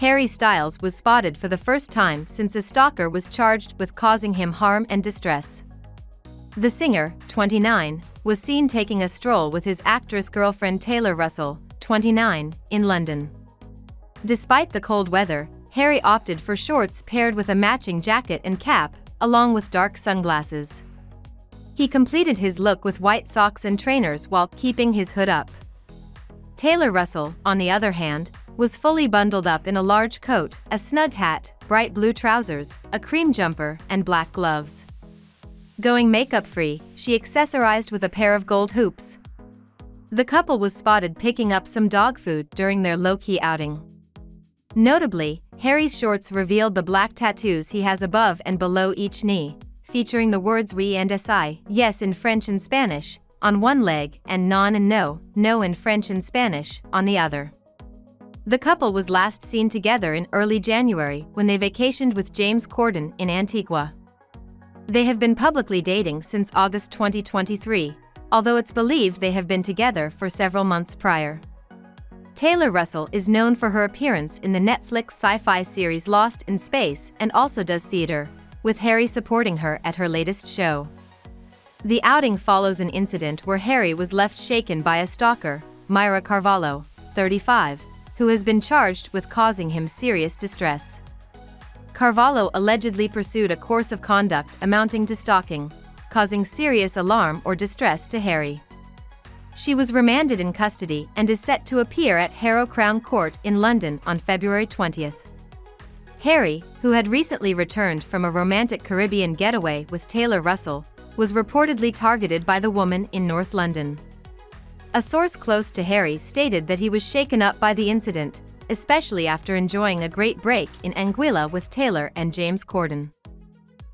Harry Styles was spotted for the first time since a stalker was charged with causing him harm and distress. The singer, 29, was seen taking a stroll with his actress girlfriend Taylor Russell, 29, in London. Despite the cold weather, Harry opted for shorts paired with a matching jacket and cap, along with dark sunglasses. He completed his look with white socks and trainers while keeping his hood up. Taylor Russell, on the other hand, was fully bundled up in a large coat, a snug hat, bright blue trousers, a cream jumper, and black gloves. Going makeup-free, she accessorized with a pair of gold hoops. The couple was spotted picking up some dog food during their low-key outing. Notably, Harry's shorts revealed the black tattoos he has above and below each knee, featuring the words oui and si, yes in French and Spanish, on one leg, and non and no, no in French and Spanish, on the other. The couple was last seen together in early January when they vacationed with James Corden in Antigua. They have been publicly dating since August 2023, although it's believed they have been together for several months prior. Taylor Russell is known for her appearance in the Netflix sci-fi series Lost in Space and also does theater, with Harry supporting her at her latest show. The outing follows an incident where Harry was left shaken by a stalker, Myra Carvalho, 35, who has been charged with causing him serious distress. Carvalho allegedly pursued a course of conduct amounting to stalking, causing serious alarm or distress to Harry. She was remanded in custody and is set to appear at Harrow Crown Court in London on February 20th. Harry, who had recently returned from a romantic Caribbean getaway with Taylor Russell, was reportedly targeted by the woman in North London. A source close to Harry stated that he was shaken up by the incident, especially after enjoying a great break in Anguilla with Taylor and James Corden.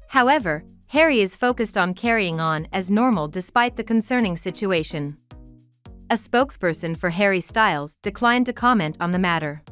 However, Harry is focused on carrying on as normal despite the concerning situation. A spokesperson for Harry Styles declined to comment on the matter.